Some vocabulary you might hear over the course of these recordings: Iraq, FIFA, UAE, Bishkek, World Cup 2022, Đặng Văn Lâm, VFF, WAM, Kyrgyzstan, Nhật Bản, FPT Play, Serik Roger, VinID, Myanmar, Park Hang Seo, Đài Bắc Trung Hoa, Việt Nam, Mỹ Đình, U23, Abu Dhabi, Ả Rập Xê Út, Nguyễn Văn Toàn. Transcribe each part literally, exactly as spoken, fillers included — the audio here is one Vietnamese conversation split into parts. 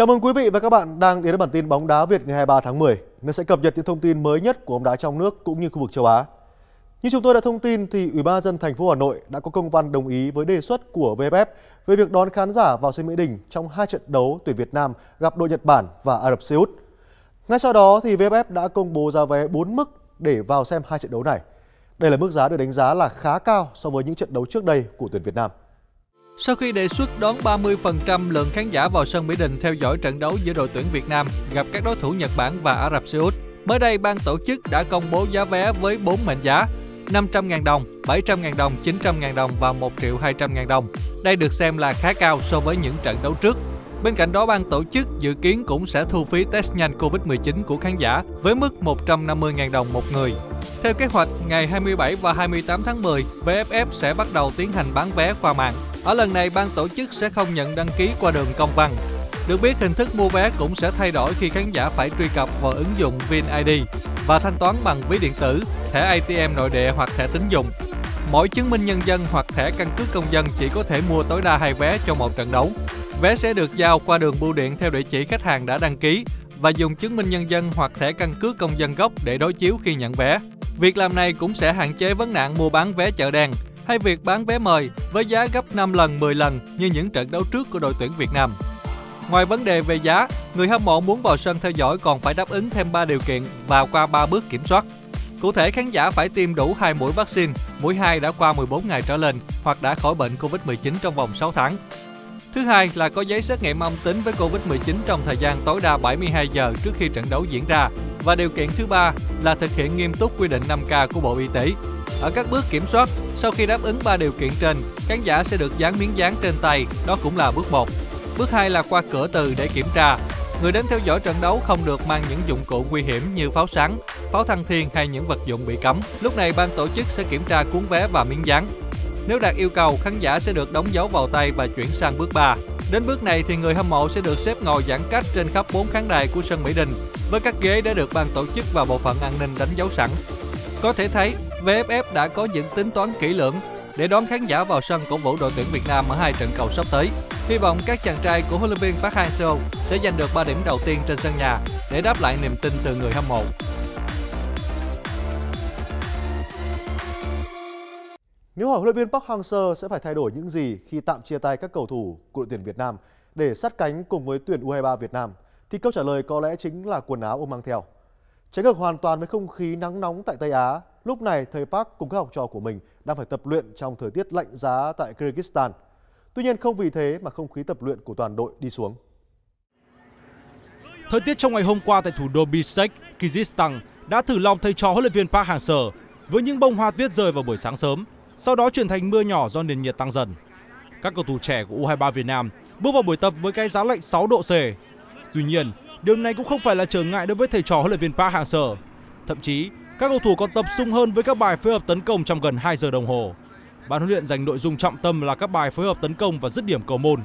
Chào mừng quý vị và các bạn đang đến với bản tin bóng đá Việt ngày hai mươi ba tháng mười, nơi sẽ cập nhật những thông tin mới nhất của bóng đá trong nước cũng như khu vực châu Á. Như chúng tôi đã thông tin thì Ủy ban nhân dân thành phố Hà Nội đã có công văn đồng ý với đề xuất của vê ép ép về việc đón khán giả vào sân Mỹ Đình trong hai trận đấu tuyển Việt Nam gặp đội Nhật Bản và Ả Rập Xê Út. Ngay sau đó thì vê ép ép đã công bố giá vé bốn mức để vào xem hai trận đấu này. Đây là mức giá được đánh giá là khá cao so với những trận đấu trước đây của tuyển Việt Nam. Sau khi đề xuất đón ba mươi phần trăm lượng khán giả vào sân Mỹ Đình theo dõi trận đấu giữa đội tuyển Việt Nam gặp các đối thủ Nhật Bản và Ả Rập Xê Út, mới đây ban tổ chức đã công bố giá vé với bốn mệnh giá: năm trăm nghìn đồng, bảy trăm nghìn đồng, chín trăm nghìn đồng và một triệu hai trăm nghìn đồng. Đây được xem là khá cao so với những trận đấu trước. Bên cạnh đó, ban tổ chức dự kiến cũng sẽ thu phí test nhanh Covid mười chín của khán giả với mức một trăm năm mươi nghìn đồng một người. Theo kế hoạch, ngày hai mươi bảy và hai mươi tám tháng mười, vê ép ép sẽ bắt đầu tiến hành bán vé qua mạng. Ở lần này, ban tổ chức sẽ không nhận đăng ký qua đường công văn. Được biết, hình thức mua vé cũng sẽ thay đổi khi khán giả phải truy cập vào ứng dụng VinID và thanh toán bằng ví điện tử, thẻ A T M nội địa hoặc thẻ tín dụng. Mỗi chứng minh nhân dân hoặc thẻ căn cước công dân chỉ có thể mua tối đa hai vé cho một trận đấu. Vé sẽ được giao qua đường bưu điện theo địa chỉ khách hàng đã đăng ký và dùng chứng minh nhân dân hoặc thẻ căn cước công dân gốc để đối chiếu khi nhận vé. Việc làm này cũng sẽ hạn chế vấn nạn mua bán vé chợ đen hay việc bán vé mời với giá gấp năm lần, mười lần như những trận đấu trước của đội tuyển Việt Nam. Ngoài vấn đề về giá, người hâm mộ muốn vào sân theo dõi còn phải đáp ứng thêm ba điều kiện và qua ba bước kiểm soát. Cụ thể, khán giả phải tiêm đủ hai mũi vaccine, mũi hai đã qua mười bốn ngày trở lên hoặc đã khỏi bệnh Covid mười chín trong vòng sáu tháng. Thứ hai là có giấy xét nghiệm âm tính với Covid mười chín trong thời gian tối đa bảy mươi hai giờ trước khi trận đấu diễn ra. Và điều kiện thứ ba là thực hiện nghiêm túc quy định năm K của Bộ Y tế. Ở các bước kiểm soát, sau khi đáp ứng ba điều kiện trên, khán giả sẽ được dán miếng dán trên tay, đó cũng là bước một. Bước hai là qua cửa từ để kiểm tra. Người đến theo dõi trận đấu không được mang những dụng cụ nguy hiểm như pháo sáng, pháo thăng thiên hay những vật dụng bị cấm. Lúc này, ban tổ chức sẽ kiểm tra cuốn vé và miếng dán. Nếu đạt yêu cầu, khán giả sẽ được đóng dấu vào tay và chuyển sang bước ba. Đến bước này thì người hâm mộ sẽ được xếp ngồi giãn cách trên khắp bốn khán đài của sân Mỹ Đình với các ghế đã được ban tổ chức và bộ phận an ninh đánh dấu sẵn. Có thể thấy, vê ép ép đã có những tính toán kỹ lưỡng để đón khán giả vào sân cổ vũ đội tuyển Việt Nam ở hai trận cầu sắp tới. Hy vọng các chàng trai của huấn luyện viên Park Hang Seo sẽ giành được ba điểm đầu tiên trên sân nhà để đáp lại niềm tin từ người hâm mộ. Nếu hỏi huấn luyện viên Park Hang Seo sẽ phải thay đổi những gì khi tạm chia tay các cầu thủ của đội tuyển Việt Nam để sát cánh cùng với tuyển U hai mươi ba Việt Nam, thì câu trả lời có lẽ chính là quần áo ông mang theo. Trái ngược hoàn toàn với không khí nắng nóng tại Tây Á, lúc này thầy Park cùng các học trò của mình đang phải tập luyện trong thời tiết lạnh giá tại Kyrgyzstan. Tuy nhiên, không vì thế mà không khí tập luyện của toàn đội đi xuống. Thời tiết trong ngày hôm qua tại thủ đô Bishkek, Kyrgyzstan đã thử lòng thầy trò huấn luyện viên Park Hang Seo với những bông hoa tuyết rơi vào buổi sáng sớm, sau đó chuyển thành mưa nhỏ do nền nhiệt tăng dần. Các cầu thủ trẻ của U hai mươi ba Việt Nam bước vào buổi tập với cái giá lạnh sáu độ C. Tuy nhiên, điều này cũng không phải là trở ngại đối với thầy trò huấn luyện viên Park Hang Seo. Thậm chí, các cầu thủ còn tập sung hơn với các bài phối hợp tấn công trong gần hai giờ đồng hồ. Ban huấn luyện dành nội dung trọng tâm là các bài phối hợp tấn công và dứt điểm cầu môn.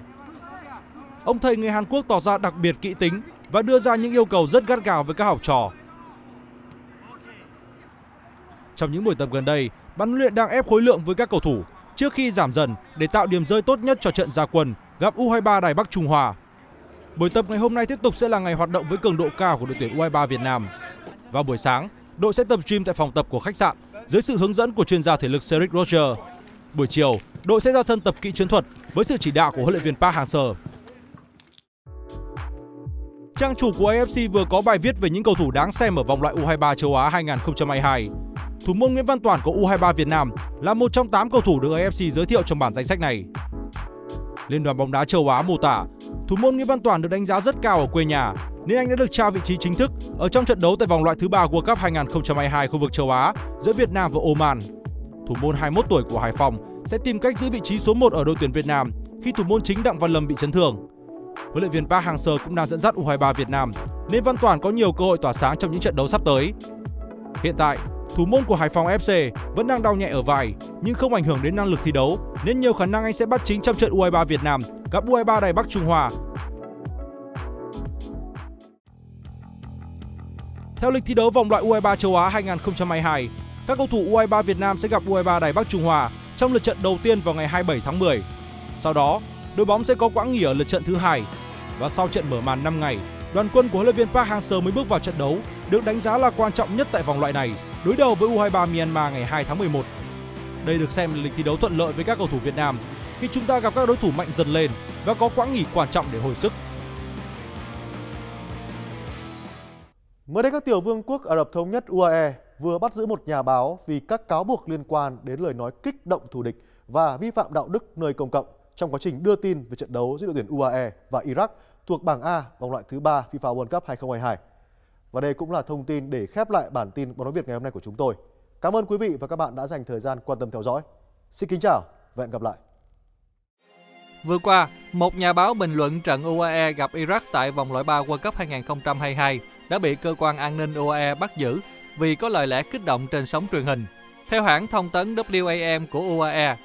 Ông thầy người Hàn Quốc tỏ ra đặc biệt kỹ tính và đưa ra những yêu cầu rất gắt gao với các học trò. Trong những buổi tập gần đây, ban huấn luyện đang ép khối lượng với các cầu thủ trước khi giảm dần để tạo điểm rơi tốt nhất cho trận ra quân gặp U hai mươi ba Đài Bắc Trung Hoa. Buổi tập ngày hôm nay tiếp tục sẽ là ngày hoạt động với cường độ cao của đội tuyển U hai mươi ba Việt Nam. Vào buổi sáng, đội sẽ tập gym tại phòng tập của khách sạn dưới sự hướng dẫn của chuyên gia thể lực Serik Roger. Buổi chiều, đội sẽ ra sân tập kỹ chiến thuật với sự chỉ đạo của huấn luyện viên Park Hang Seo. Trang chủ của A F C vừa có bài viết về những cầu thủ đáng xem ở vòng loại U hai mươi ba châu Á hai nghìn không trăm hai mươi hai. Thủ môn Nguyễn Văn Toàn của U hai mươi ba Việt Nam là một trong tám cầu thủ được A F C giới thiệu trong bản danh sách này. Liên đoàn bóng đá châu Á mô tả, thủ môn Nguyễn Văn Toàn được đánh giá rất cao ở quê nhà nên anh đã được trao vị trí chính thức ở trong trận đấu tại vòng loại thứ ba World Cup hai nghìn không trăm hai mươi hai khu vực châu Á giữa Việt Nam và Oman. Thủ môn hai mươi mốt tuổi của Hải Phòng sẽ tìm cách giữ vị trí số một ở đội tuyển Việt Nam khi thủ môn chính Đặng Văn Lâm bị chấn thương. Huấn luyện viên Park Hang Seo cũng đang dẫn dắt U hai mươi ba Việt Nam nên Văn Toàn có nhiều cơ hội tỏa sáng trong những trận đấu sắp tới. Hiện tại, thủ môn của Hải Phòng F C vẫn đang đau nhẹ ở vai nhưng không ảnh hưởng đến năng lực thi đấu nên nhiều khả năng anh sẽ bắt chính trong trận U hai mươi ba Việt Nam gặp U hai mươi ba Đài Bắc Trung Hoa. Theo lịch thi đấu vòng loại U hai mươi ba châu Á hai nghìn không trăm hai mươi hai, các cầu thủ U hai mươi ba Việt Nam sẽ gặp U hai mươi ba Đài Bắc Trung Hoa trong lượt trận đầu tiên vào ngày hai mươi bảy tháng mười. Sau đó, đội bóng sẽ có quãng nghỉ ở lượt trận thứ hai. Và sau trận mở màn năm ngày, đoàn quân của huấn luyện viên Park Hang Seo mới bước vào trận đấu được đánh giá là quan trọng nhất tại vòng loại này, đối đầu với U hai mươi ba Myanmar ngày hai tháng mười một. Đây được xem là lịch thi đấu thuận lợi với các cầu thủ Việt Nam khi chúng ta gặp các đối thủ mạnh dần lên và có quãng nghỉ quan trọng để hồi sức. Mới đây, các tiểu vương quốc Ả Rập Thống nhất U A E vừa bắt giữ một nhà báo vì các cáo buộc liên quan đến lời nói kích động thù địch và vi phạm đạo đức nơi công cộng trong quá trình đưa tin về trận đấu giữa đội tuyển U A E và Iraq thuộc bảng A vòng loại thứ ba FIFA World Cup hai không hai hai. Và đây cũng là thông tin để khép lại bản tin Bóng Nói Việt ngày hôm nay của chúng tôi. Cảm ơn quý vị và các bạn đã dành thời gian quan tâm theo dõi. Xin kính chào và hẹn gặp lại. Vừa qua, một nhà báo bình luận trận U A E gặp Iraq tại vòng loại ba World Cup hai không hai hai đã bị cơ quan an ninh U A E bắt giữ vì có lời lẽ kích động trên sóng truyền hình. Theo hãng thông tấn W A M của U A E,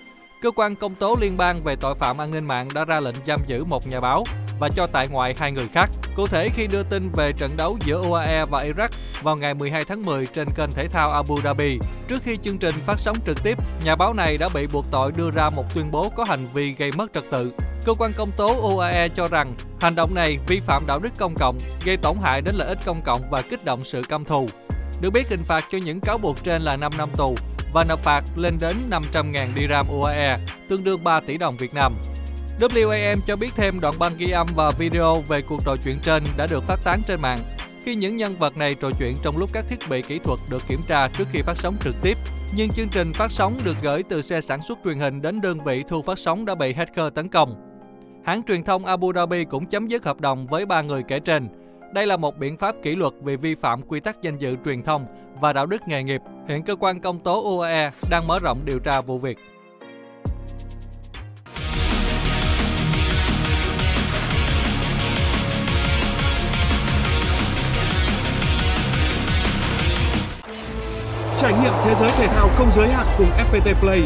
cơ quan công tố liên bang về tội phạm an ninh mạng đã ra lệnh giam giữ một nhà báo và cho tại ngoại hai người khác. Cụ thể, khi đưa tin về trận đấu giữa U A E và Iraq vào ngày mười hai tháng mười trên kênh thể thao Abu Dhabi, trước khi chương trình phát sóng trực tiếp, nhà báo này đã bị buộc tội đưa ra một tuyên bố có hành vi gây mất trật tự. Cơ quan công tố U A E cho rằng hành động này vi phạm đạo đức công cộng, gây tổn hại đến lợi ích công cộng và kích động sự căm thù. Được biết, hình phạt cho những cáo buộc trên là năm năm tù và nộp phạt lên đến năm trăm nghìn dirham U A E, tương đương ba tỷ đồng Việt Nam. W A M cho biết thêm đoạn băng ghi âm và video về cuộc trò chuyện trên đã được phát tán trên mạng, khi những nhân vật này trò chuyện trong lúc các thiết bị kỹ thuật được kiểm tra trước khi phát sóng trực tiếp. Nhưng chương trình phát sóng được gửi từ xe sản xuất truyền hình đến đơn vị thu phát sóng đã bị hacker tấn công. Hãng truyền thông Abu Dhabi cũng chấm dứt hợp đồng với ba người kể trên. Đây là một biện pháp kỷ luật vì vi phạm quy tắc danh dự truyền thông và đạo đức nghề nghiệp. Hiện cơ quan công tố U A E đang mở rộng điều tra vụ việc. Trải nghiệm thế giới thể thao không giới hạn cùng ép pê tê Play.